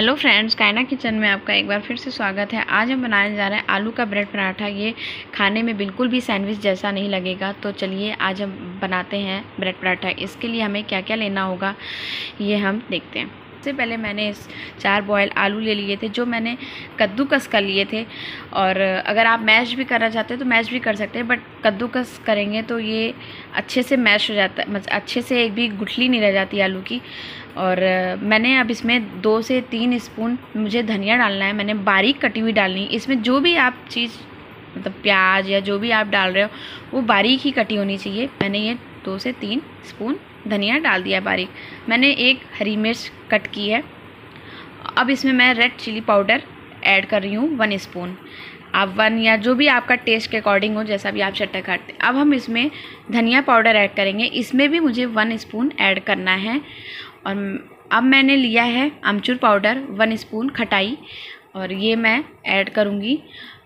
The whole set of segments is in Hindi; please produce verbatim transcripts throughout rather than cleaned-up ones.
हेलो फ्रेंड्स, कायना किचन में आपका एक बार फिर से स्वागत है। आज हम बनाने जा रहे हैं आलू का ब्रेड पराठा। ये खाने में बिल्कुल भी सैंडविच जैसा नहीं लगेगा। तो चलिए आज हम बनाते हैं ब्रेड पराठा। इसके लिए हमें क्या क्या लेना होगा ये हम देखते हैं। सबसे पहले मैंने इस चार बॉयल आलू ले लिए थे जो मैंने कद्दूकस कर लिए थे। और अगर आप मैश भी करना चाहते हैं तो मैश भी कर सकते हैं, बट कद्दूकस करेंगे तो ये अच्छे से मैश हो जाता है, मतलब अच्छे से एक भी गुठली नहीं रह जाती आलू की। और मैंने अब इसमें दो से तीन स्पून मुझे धनिया डालना है, मैंने बारीक कटी हुई डालनी। इसमें जो भी आप चीज़ मतलब प्याज या जो भी आप डाल रहे हो वो बारीक ही कटी होनी चाहिए। मैंने ये दो से तीन स्पून धनिया डाल दिया बारीक। मैंने एक हरी मिर्च कट की है। अब इसमें मैं रेड चिली पाउडर ऐड कर रही हूँ वन स्पून। आप वन या जो भी आपका टेस्ट के अकॉर्डिंग हो, जैसा भी आप चट्टा काटते। अब हम इसमें धनिया पाउडर ऐड करेंगे। इसमें भी मुझे वन स्पून ऐड करना है। और अब मैंने लिया है अमचूर पाउडर वन स्पून खटाई, और ये मैं ऐड करूँगी।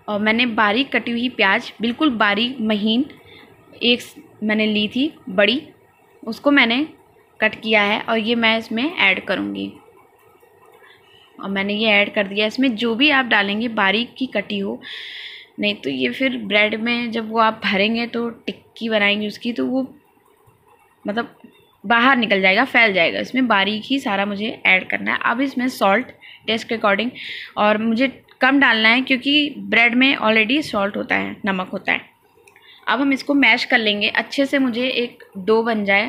और मैंने बारीक कटी हुई प्याज, बिल्कुल बारीक महीन एक मैंने ली थी बड़ी, उसको मैंने कट किया है और ये मैं इसमें ऐड करूँगी। और मैंने ये ऐड कर दिया। इसमें जो भी आप डालेंगे बारीक की कटी हो, नहीं तो ये फिर ब्रेड में जब वो आप भरेंगे तो टिक्की बनाएंगे उसकी तो वो मतलब बाहर निकल जाएगा, फैल जाएगा। इसमें बारीक ही सारा मुझे ऐड करना है। अब इसमें सॉल्ट टेस्ट के अकॉर्डिंग, और मुझे कम डालना है क्योंकि ब्रेड में ऑलरेडी सॉल्ट होता है, नमक होता है। अब हम इसको मैश कर लेंगे अच्छे से, मुझे एक डो बन जाए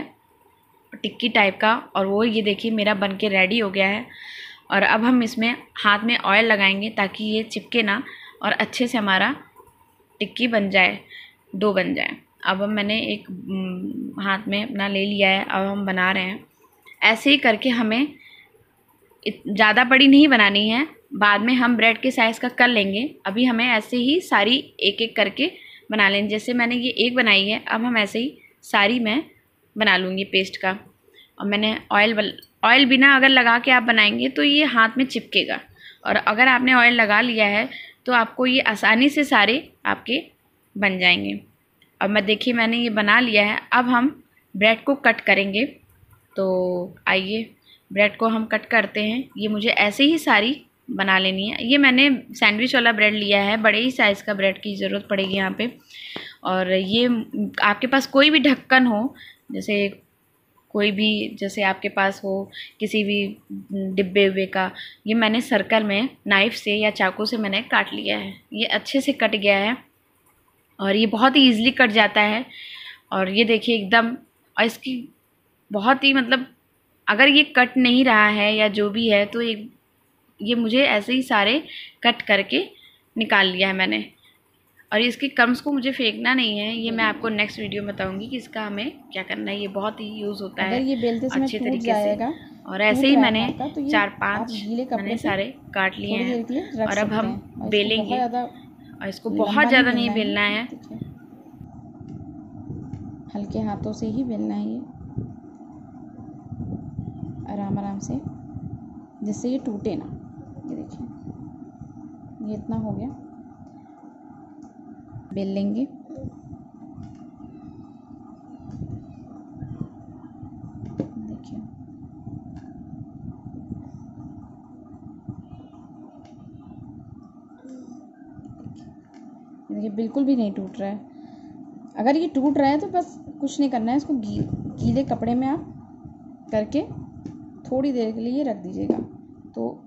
टिक्की टाइप का। और वो ये देखिए मेरा बन के रेडी हो गया है। और अब हम इसमें हाथ में ऑयल लगाएंगे ताकि ये चिपके ना और अच्छे से हमारा टिक्की बन जाए, डो बन जाए। अब हम मैंने एक हाथ में अपना ले लिया है। अब हम बना रहे हैं। ऐसे ही करके हमें ज़्यादा बड़ी नहीं बनानी है, बाद में हम ब्रेड के साइज़ का कर लेंगे। अभी हमें ऐसे ही सारी एक एक करके बना लें। जैसे मैंने ये एक बनाई है, अब हम ऐसे ही सारी मैं बना लूँगी पेस्ट का। और मैंने ऑयल ऑयल बिना अगर लगा के आप बनाएंगे तो ये हाथ में चिपकेगा, और अगर आपने ऑयल लगा लिया है तो आपको ये आसानी से सारे आपके बन जाएंगे। अब मैं देखिए मैंने ये बना लिया है। अब हम ब्रेड को कट करेंगे। तो आइए ब्रेड को हम कट करते हैं। ये मुझे ऐसे ही सारी बना लेनी है। ये मैंने सैंडविच वाला ब्रेड लिया है, बड़े ही साइज़ का ब्रेड की ज़रूरत पड़ेगी यहाँ पे। और ये आपके पास कोई भी ढक्कन हो, जैसे कोई भी जैसे आपके पास हो किसी भी डिब्बे उब्बे का, ये मैंने सर्कल में नाइफ़ से या चाकू से मैंने काट लिया है। ये अच्छे से कट गया है और ये बहुत ही ईज़िली कट जाता है। और ये देखिए एकदम, और इसकी बहुत ही मतलब अगर ये कट नहीं रहा है या जो भी है तो एक ये मुझे ऐसे ही सारे कट करके निकाल लिया है मैंने। और इसके कर्म्स को मुझे फेंकना नहीं है, ये मैं आपको नेक्स्ट वीडियो में बताऊंगी कि इसका हमें क्या करना है। ये बहुत ही यूज़ होता है अच्छे तरीके से। और ऐसे ही मैंने तो चार पांच मैंने सारे काट लिए हैं। और अब हम बेलेंगे, और इसको बहुत ज़्यादा नहीं बेलना है, हल्के हाथों से ही बेलना है, ये आराम आराम से, जिससे ये टूटे ना। ये देखिए ये इतना हो गया, बेल लेंगे। देखिए देखिए बिल्कुल भी नहीं टूट रहा है। अगर ये टूट रहा है तो बस कुछ नहीं करना है, इसको गी, गीले कपड़े में आप करके थोड़ी देर के लिए रख दीजिएगा तो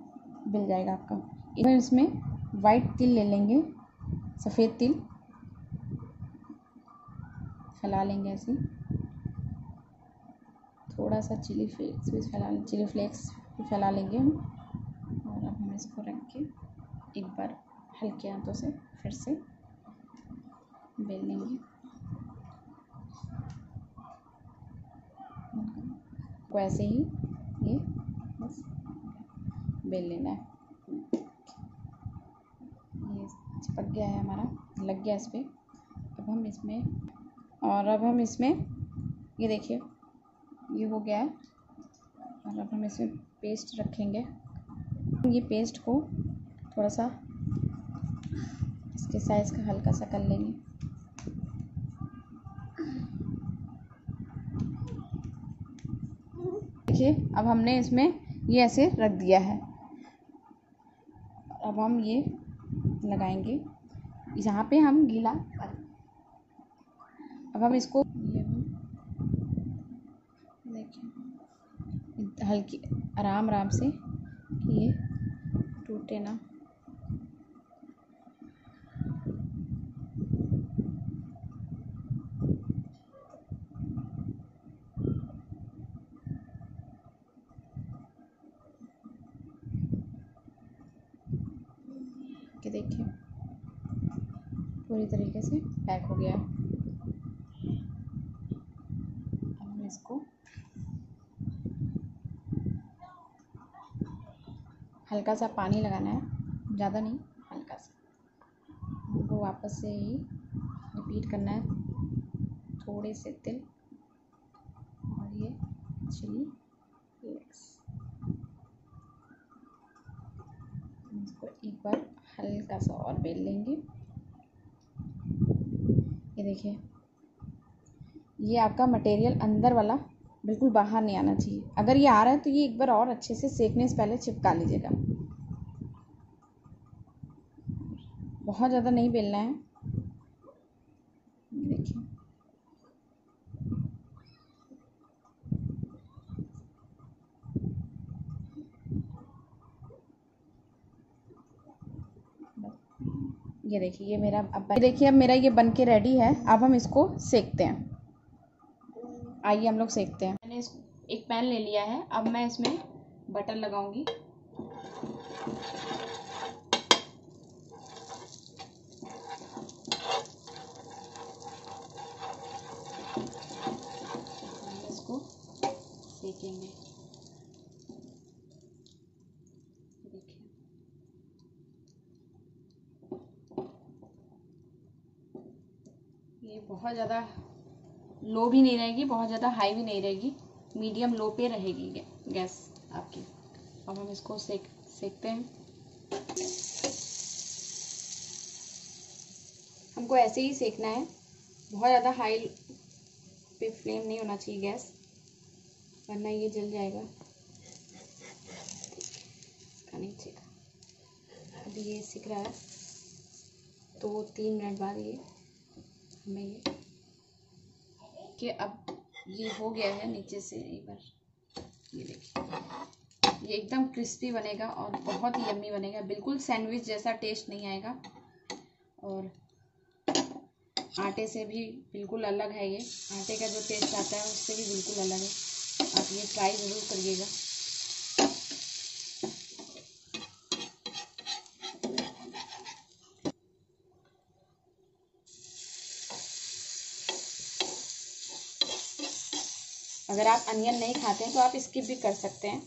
मिल जाएगा आपका। इधर इसमें वाइट तिल ले लेंगे, सफ़ेद तिल फैला लेंगे ऐसे, थोड़ा सा चिली फ्लेक्स भी फैला चिली फ्लेक्स भी फैला लेंगे हम। और अब हम इसको रख के एक बार हल्के हाथों से फिर से बेल लेंगे। तो ऐसे ही ये बस बेल लेना है। ये चिपक गया है हमारा, लग गया इस पर। अब हम इसमें और अब हम इसमें ये देखिए ये हो गया है। और अब हम इसमें पेस्ट रखेंगे। ये पेस्ट को थोड़ा सा इसके साइज़ का हल्का सा कर लेंगे। देखिए अब हमने इसमें ये ऐसे रख दिया है। अब हम ये लगाएंगे यहाँ पे हम गीला। अब हम इसको ये देखिए हल्की आराम आराम से कि ये टूटे ना। के देखिए पूरी तरीके से पैक हो गया। अब हम इसको हल्का सा पानी लगाना है, ज़्यादा नहीं, हल्का सा। हमको वापस से ही रिपीट करना है, थोड़े से तिल और ये चिली फ्लेक्स। इसको एक बार हल्का सा और बेल लेंगे। ये देखिए ये आपका मटेरियल अंदर वाला बिल्कुल बाहर नहीं आना चाहिए। अगर ये आ रहा है तो ये एक बार और अच्छे से सेकने से पहले चिपका लीजिएगा। बहुत ज़्यादा नहीं बेलना है। देखिए ये देखिए ये मेरा अब देखिए अब मेरा ये बन के रेडी है। अब हम इसको सेकते हैं, आइए हम लोग सेकते हैं। मैंने इस एक पैन ले लिया है, अब मैं इसमें बटर लगाऊंगी। इसको सेकेंगे, बहुत ज़्यादा लो भी नहीं रहेगी, बहुत ज़्यादा हाई भी नहीं रहेगी, मीडियम लो पे रहेगी गैस आपकी। अब हम इसको सेक सेकते हैं। हमको ऐसे ही सेकना है, बहुत ज़्यादा हाई पे फ्लेम नहीं होना चाहिए गैस, वरना ये जल जाएगा। इसका नहीं सेका, अभी ये सिक रहा है। दो तो तीन मिनट बाद ये में ये कि अब ये हो गया है नीचे से। एक बार ये देखिए ये एकदम क्रिस्पी बनेगा और बहुत ही यम्मी बनेगा, बिल्कुल सैंडविच जैसा टेस्ट नहीं आएगा और आटे से भी बिल्कुल अलग है। ये आटे का जो टेस्ट आता है उससे भी बिल्कुल अलग है। आप ये ट्राई ज़रूर करिएगा। अगर आप अनियन नहीं खाते हैं तो आप स्किप भी कर सकते हैं।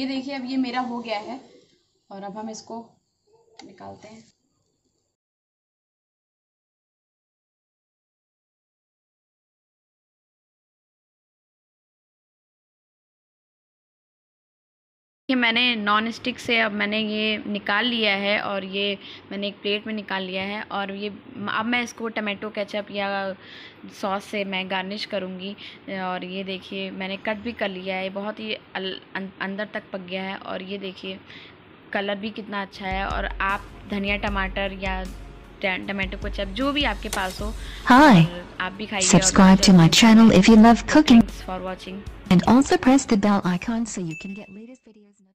ये देखिए अब ये मेरा हो गया है और अब हम इसको निकालते हैं। ये मैंने नॉन स्टिक से अब मैंने ये निकाल लिया है और ये मैंने एक प्लेट में निकाल लिया है। और ये अब मैं इसको टमाटो केचप या सॉस से मैं गार्निश करूँगी। और ये देखिए मैंने कट भी कर लिया है, बहुत ही अंदर तक पक गया है। और ये देखिए कलर भी कितना अच्छा है। और आप धनिया टमाटर या टमाटो केचप जो भी आपके पास हो आप भी खाइए। Subscribe to my channel if you love cooking for watching and also press the bell icon so you can get latest videos.